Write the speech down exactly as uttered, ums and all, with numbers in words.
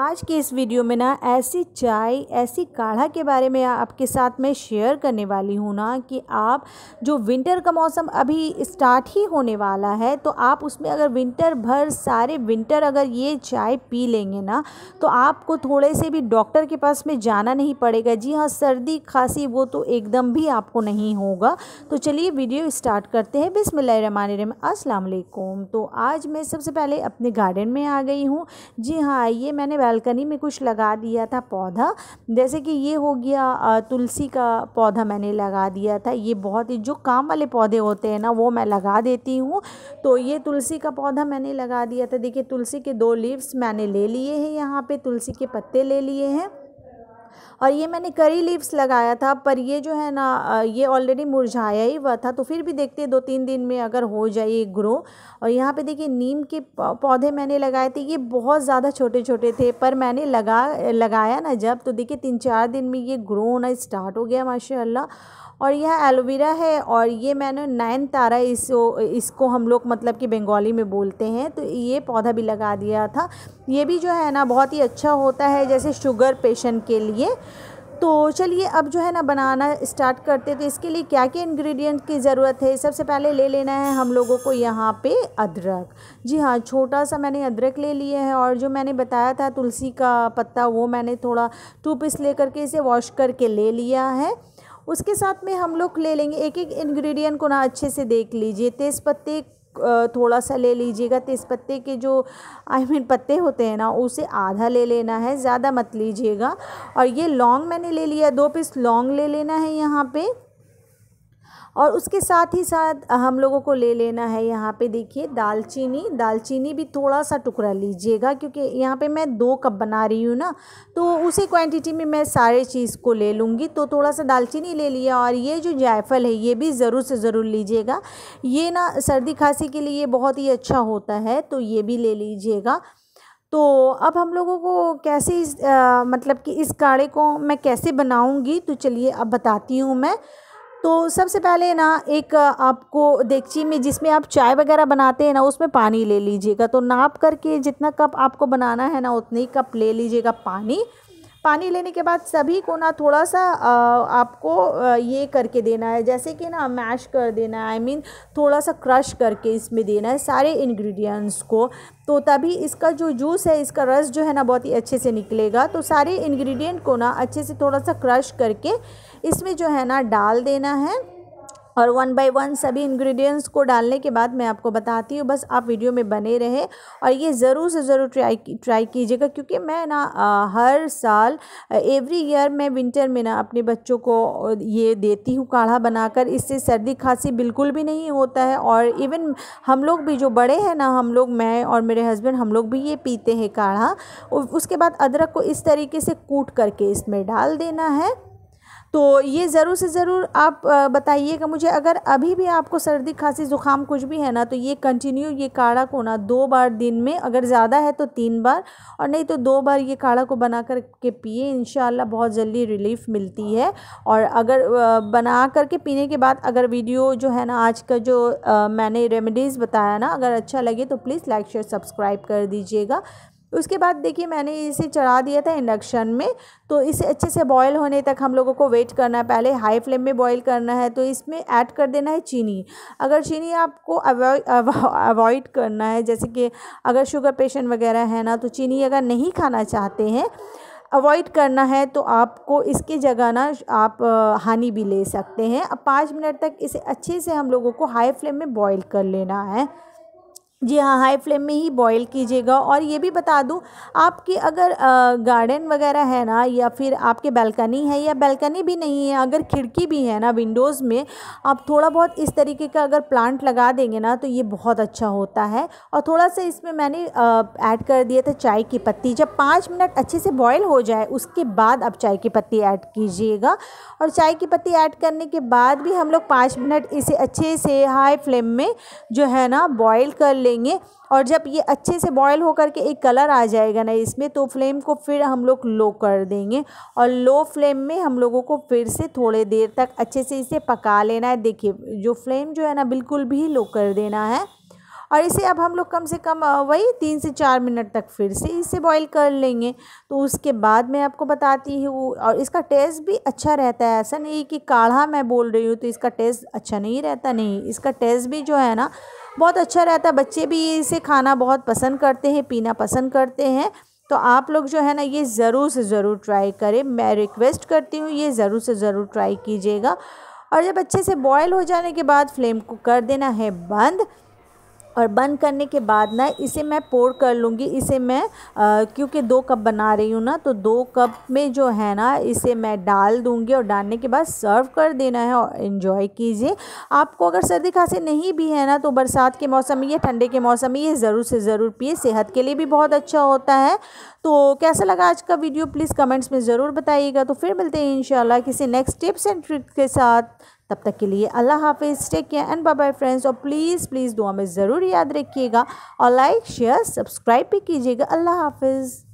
आज की इस वीडियो में ना ऐसी चाय, ऐसी काढ़ा के बारे में आपके साथ मैं शेयर करने वाली हूँ ना कि आप जो विंटर का मौसम अभी स्टार्ट ही होने वाला है, तो आप उसमें अगर विंटर भर सारे विंटर अगर ये चाय पी लेंगे ना तो आपको थोड़े से भी डॉक्टर के पास में जाना नहीं पड़ेगा। जी हाँ, सर्दी खांसी वो तो एकदम भी आपको नहीं होगा। तो चलिए वीडियो स्टार्ट करते हैं। बिस्मिल्लाहिर्रहमानिर्रहीम, अस्सलाम वालेकुम। तो आज मैं सबसे पहले अपने गार्डन में आ गई हूँ। जी हाँ, ये मैंने बालकनी में कुछ लगा दिया था पौधा, जैसे कि ये हो गया तुलसी का पौधा मैंने लगा दिया था। ये बहुत ही जो काम वाले पौधे होते हैं ना वो मैं लगा देती हूँ। तो ये तुलसी का पौधा मैंने लगा दिया था। देखिए तुलसी के दो लीव्स मैंने ले लिए हैं, यहाँ पे तुलसी के पत्ते ले लिए हैं। और ये मैंने करी लीव्स लगाया था, पर ये जो है ना ये ऑलरेडी मुरझाया ही हुआ था। तो फिर भी देखते हैं दो तीन दिन में अगर हो जाए ग्रो। और यहाँ पे देखिए नीम के पौधे मैंने लगाए थे। ये बहुत ज़्यादा छोटे छोटे थे, पर मैंने लगा लगाया ना जब, तो देखिए तीन चार दिन में ये ग्रो होना स्टार्ट हो गया माशाल्लाह। और यह एलोवेरा है, और ये मैंने नैन तारा इसको इसको हम लोग मतलब कि बंगाली में बोलते हैं, तो ये पौधा भी लगा दिया था। ये भी जो है ना बहुत ही अच्छा होता है जैसे शुगर पेशेंट के लिए। तो चलिए अब जो है ना बनाना स्टार्ट करते हैं। तो इसके लिए क्या क्या इंग्रेडिएंट की ज़रूरत है, सबसे पहले ले लेना है हम लोगों को यहाँ पे अदरक। जी हाँ, छोटा सा मैंने अदरक ले लिए है। और जो मैंने बताया था तुलसी का पत्ता, वो मैंने थोड़ा टू पीस ले करके इसे वॉश करके ले लिया है। उसके साथ में हम लोग ले लेंगे एक एक इंग्रेडिएंट को ना अच्छे से देख लीजिए। तेज़पत्ते थोड़ा सा ले लीजिएगा, तेज़पत्ते के जो आई मीन पत्ते होते हैं ना उसे आधा ले लेना है, ज़्यादा मत लीजिएगा। और ये लौंग मैंने ले लिया, दो पीस लौंग ले लेना है यहाँ पे। और उसके साथ ही साथ हम लोगों को ले लेना है यहाँ पे देखिए दालचीनी। दालचीनी भी थोड़ा सा टुकड़ा लीजिएगा, क्योंकि यहाँ पे मैं दो कप बना रही हूँ ना, तो उसी क्वांटिटी में मैं सारे चीज़ को ले लूँगी। तो थोड़ा सा दालचीनी ले लिया। और ये जो जायफल है ये भी ज़रूर से ज़रूर लीजिएगा, ये ना सर्दी खांसी के लिए बहुत ही अच्छा होता है, तो ये भी ले लीजिएगा। तो अब हम लोगों को कैसे इस, आ, मतलब कि इस काढ़े को मैं कैसे बनाऊँगी, तो चलिए अब बताती हूँ मैं। तो सबसे पहले ना एक आपको देगची में, जिसमें आप चाय वगैरह बनाते हैं ना, उसमें पानी ले लीजिएगा। तो नाप करके जितना कप आपको बनाना है ना उतने ही कप ले लीजिएगा पानी। पानी लेने के बाद सभी को ना थोड़ा सा आपको ये करके देना है, जैसे कि ना मैश कर देना है, आई मीन थोड़ा सा क्रश करके इसमें देना है सारे इंग्रेडिएंट्स को। तो तभी इसका जो जूस है, इसका रस जो है ना बहुत ही अच्छे से निकलेगा। तो सारे इंग्रेडिएंट को ना अच्छे से थोड़ा सा क्रश करके इसमें जो है ना डाल देना है। और वन बाय वन सभी इंग्रेडिएंट्स को डालने के बाद मैं आपको बताती हूँ, बस आप वीडियो में बने रहे। और ये ज़रूर से ज़रूर ट्राई ट्राई कीजिएगा, क्योंकि मैं ना आ, हर साल एवरी ईयर मैं विंटर में ना अपने बच्चों को ये देती हूँ काढ़ा बनाकर। इससे सर्दी खांसी बिल्कुल भी नहीं होता है। और इवन हम लोग भी जो बड़े हैं ना, हम लोग, मैं और मेरे हस्बैंड, हम लोग भी ये पीते हैं काढ़ा। उसके बाद अदरक को इस तरीके से कूट करके इसमें डाल देना है। तो ये ज़रूर से ज़रूर आप बताइएगा मुझे, अगर अभी भी आपको सर्दी खांसी ज़ुकाम कुछ भी है ना, तो ये कंटिन्यू ये काढ़ा को ना दो बार दिन में, अगर ज़्यादा है तो तीन बार, और नहीं तो दो बार ये काढ़ा को बना कर के पिए। इंशाल्लाह बहुत जल्दी रिलीफ मिलती है। और अगर बना करके पीने के बाद अगर वीडियो जो है ना आज का जो आ, मैंने रेमेडीज़ बताया ना, अगर अच्छा लगे तो प्लीज़ लाइक शेयर सब्सक्राइब कर दीजिएगा। उसके बाद देखिए मैंने इसे चढ़ा दिया था इंडक्शन में। तो इसे अच्छे से बॉयल होने तक हम लोगों को वेट करना है, पहले हाई फ्लेम में बॉयल करना है। तो इसमें ऐड कर देना है चीनी। अगर चीनी आपको अवॉइड करना है, जैसे कि अगर शुगर पेशेंट वगैरह है ना, तो चीनी अगर नहीं खाना चाहते हैं, अवॉइड करना है, तो आपको इसकी जगह ना आप हनी भी ले सकते हैं। अब पाँच मिनट तक इसे अच्छे से हम लोगों को हाई फ्लेम में बॉयल कर लेना है। जी हाँ, हाई फ्लेम में ही बॉईल कीजिएगा। और ये भी बता दूँ, आपके अगर गार्डन वगैरह है ना, या फिर आपके बालकनी है, या बालकनी भी नहीं है, अगर खिड़की भी है ना विंडोज़ में, आप थोड़ा बहुत इस तरीके का अगर प्लांट लगा देंगे ना तो ये बहुत अच्छा होता है। और थोड़ा सा इसमें मैंने ऐड कर दिया था चाय की पत्ती। जब पाँच मिनट अच्छे से बॉयल हो जाए उसके बाद आप चाय की पत्ती ऐड कीजिएगा। और चाय की पत्ती ऐड करने के बाद भी हम लोग पाँच मिनट इसे अच्छे से हाई फ्लेम में जो है ना बॉयल कर लें। और जब ये अच्छे से बॉयल होकर के एक कलर आ जाएगा ना इसमें, तो फ्लेम को फिर हम लोग लो कर देंगे। और लो फ्लेम में हम लोगों को फिर से थोड़े देर तक अच्छे से इसे पका लेना है। देखिए जो फ्लेम जो है ना बिल्कुल भी लो कर देना है। और इसे अब हम लोग कम से कम वही तीन से चार मिनट तक फिर से इसे बॉईल कर लेंगे। तो उसके बाद मैं आपको बताती हूँ। और इसका टेस्ट भी अच्छा रहता है, ऐसा नहीं कि काढ़ा मैं बोल रही हूँ तो इसका टेस्ट अच्छा नहीं रहता, नहीं, इसका टेस्ट भी जो है ना बहुत अच्छा रहता है। बच्चे भी इसे खाना बहुत पसंद करते हैं, पीना पसंद करते हैं। तो आप लोग जो है ना ये ज़रूर से ज़रूर ट्राई करें, मैं रिक्वेस्ट करती हूँ, ये ज़रूर से ज़रूर ट्राई कीजिएगा। और जब अच्छे से बॉयल हो जाने के बाद फ्लेम को कर देना है बंद। और बंद करने के बाद ना इसे मैं पोर कर लूँगी। इसे मैं क्योंकि दो कप बना रही हूँ ना, तो दो कप में जो है ना इसे मैं डाल दूँगी और डालने के बाद सर्व कर देना है और एंजॉय कीजिए। आपको अगर सर्दी खांसी नहीं भी है ना तो बरसात के मौसम में या ठंडे के मौसम में ये ज़रूर से ज़रूर पिए, सेहत के लिए भी बहुत अच्छा होता है। तो कैसा लगा आज का वीडियो प्लीज़ कमेंट्स में ज़रूर बताइएगा। तो फिर मिलते हैं इंशाल्लाह किसी नेक्स्ट टिप्स एंड ट्रिक्स के साथ। तब तक के लिए अल्लाह हाफिज़, take care and bye bye friends. और प्लीज़ प्लीज़ दुआ में ज़रूर याद रखिएगा और लाइक शेयर सब्सक्राइब भी कीजिएगा। अल्लाह हाफिज़।